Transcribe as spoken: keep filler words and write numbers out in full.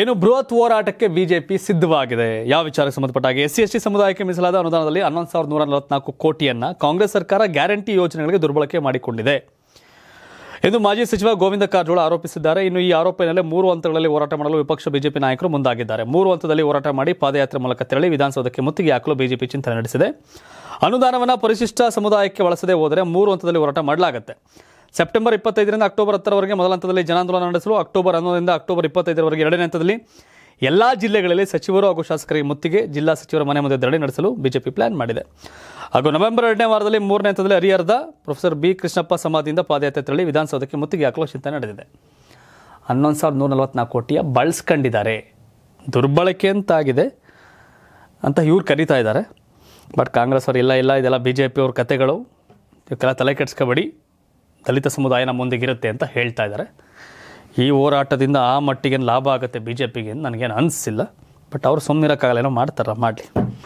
ಏನು ಬೃಹತ್ ಹೋರಾಟಕ್ಕೆ ಬಿಜೆಪಿ ಸಿದ್ಧವಾಗಿದೆ ಯಾವ ವಿಚಾರಕ್ಕೆ ಸಂಬಂಧಪಟ್ಟಾಗಿ ಎಸ್ಸಿ ಎಸ್ಟಿ ಸಮುದಾಯಕ್ಕೆ ಮಿಸಲಾದ ಅನುದಾನದಲ್ಲಿ ಹನ್ನೊಂದು ಸಾವಿರದ ನೂರ ನಲವತ್ತನಾಲ್ಕು ಕೋಟಿಯನ್ನು ಕಾಂಗ್ರೆಸ್ ಸರ್ಕಾರ ಗ್ಯಾರಂಟಿ ಯೋಜನೆಗಳಿಗೆ ದುರ್ಬಳಕೆ ಮಾಡಿಕೊಂಡಿದೆ ಎಂದು ಮಾಜಿ ಸಚಿವ ಗೋವಿಂದ ಕಾರಜೋಳ ಆರೋಪಿಸಿದ್ದಾರೆ ಇನ್ನು ಈ ಆರೋಪದಲ್ಲಿ ಮೂರು ಹಂತಗಳಲ್ಲಿ ಹೋರಾಟ ಮಾಡಲು ವಿಪಕ್ಷ ಬಿಜೆಪಿ ನಾಯಕರು ಮುಂದಾಗಿದ್ದಾರೆ ಮೂರು ಹಂತದಲ್ಲಿ ಹೋರಾಟ ಮಾಡಿ ಪಾದಯಾತ್ರೆ ಮೂಲಕ ತೆರಳಿ ವಿಧಾನಸೌಧಕ್ಕೆ ಮುತ್ತಿಗೆ ಹಾಕಲು ಬಿಜೆಪಿ ಚಿಂತನೆ ನಡೆಸಿದೆ ಅನುದಾನವನ್ನು ಪರಿಶಿಷ್ಟ ಸಮುದಾಯಕ್ಕೆ ಬಳಸದೆ ಹೋದರೆ ಮೂರು ಹಂತದಲ್ಲಿ ಹೋರಾಟ ಮಾಡಲಾಗುತ್ತೆ ಸೆಪ್ಟೆಂಬರ್ ಇಪ್ಪತ್ತೈದು ರಿಂದ ಅಕ್ಟೋಬರ್ ಹತ್ತು ರವರೆಗೆ ಮೊದಲ ಹಂತದಲ್ಲಿ ಜನಾಂದೋಲನ ನಡೆಸಲು ಅಕ್ಟೋಬರ್ ಹನ್ನೊಂದು ರಿಂದ ಅಕ್ಟೋಬರ್ ಇಪ್ಪತ್ತೈದು ರವರೆಗೆ ಎರಡನೇ ಹಂತದಲ್ಲಿ ಎಲ್ಲಾ ಜಿಲ್ಲೆಗಳಲ್ಲಿ ಸಚಿವರು ಹಾಗೂ ಶಾಸಕರಿಗೆ ಮುತ್ತಿಗೆ ಜಿಲ್ಲಾ ಸಚಿವರ ಮನೆ ಮುಂದೆ ಧರಣಿ ನಡೆಸಲು ಬಿಜೆಪಿ ಪ್ಲಾನ್ ಮಾಡಿದೆ ಹಾಗೂ ನವೆಂಬರ್ ಎರಡನೇ ವಾರದಲ್ಲಿ ಮೂರನೇ ಹಂತದಲ್ಲಿ ಹರಿಹರದ ಪ್ರೊಫೆಸರ್ ಬಿ ಕೃಷ್ಣಪ್ಪ ಸಮಾಧಿಯಿಂದ ಪಾದಯಾತ್ರೆ ತೆರಳಿ ವಿಧಾನಸೌಧಕ್ಕೆ ಮುತ್ತಿಗೆ ಹಾಕಲು ಚಿಂತನೆ ನಡೆದಿದೆ ಹನ್ನೊಂದು ಸಾವಿರದ ನೂರ ನಲವತ್ನಾಲ್ಕು ಕೋಟಿಯ ಬಳಸ್ಕೊಂಡಿದ್ದಾರೆ ದುರ್ಬಳಕೆ ಅಂತಾಗಿದೆ ಅಂತ ಇವ್ರು ಕರೀತಾ ಇದ್ದಾರೆ ಬಟ್ ಕಾಂಗ್ರೆಸ್ ಅವರು ಇಲ್ಲ ಇಲ್ಲ ಇದೆಲ್ಲ ಬಿಜೆಪಿ ಅವ್ರ ಕತೆಗಳು ಇವಕ್ಕೆಲ್ಲ ತಲೆ ಕೆಡಿಸ್ಕೊಬೇಡಿ ದಲಿತ ಸಮುದಾಯ ನಮ್ಮ ಮುಂದೆಗಿರುತ್ತೆ ಅಂತ ಹೇಳ್ತಾ ಇದ್ದಾರೆ ಈ ಹೋರಾಟದಿಂದ ಆ ಮಟ್ಟಿಗೆ ಲಾಭ ಆಗುತ್ತೆ ಬಿಜೆಪಿಗೆ ನನಗೇನು ಅನಿಸಿಲ್ಲ ಬಟ್ ಅವರು ಸುಮ್ಮನಿರೋಕ್ಕಾಗಲ್ಲ ಏನೋ ಮಾಡ್ತಾರ ಮಾಡಲಿ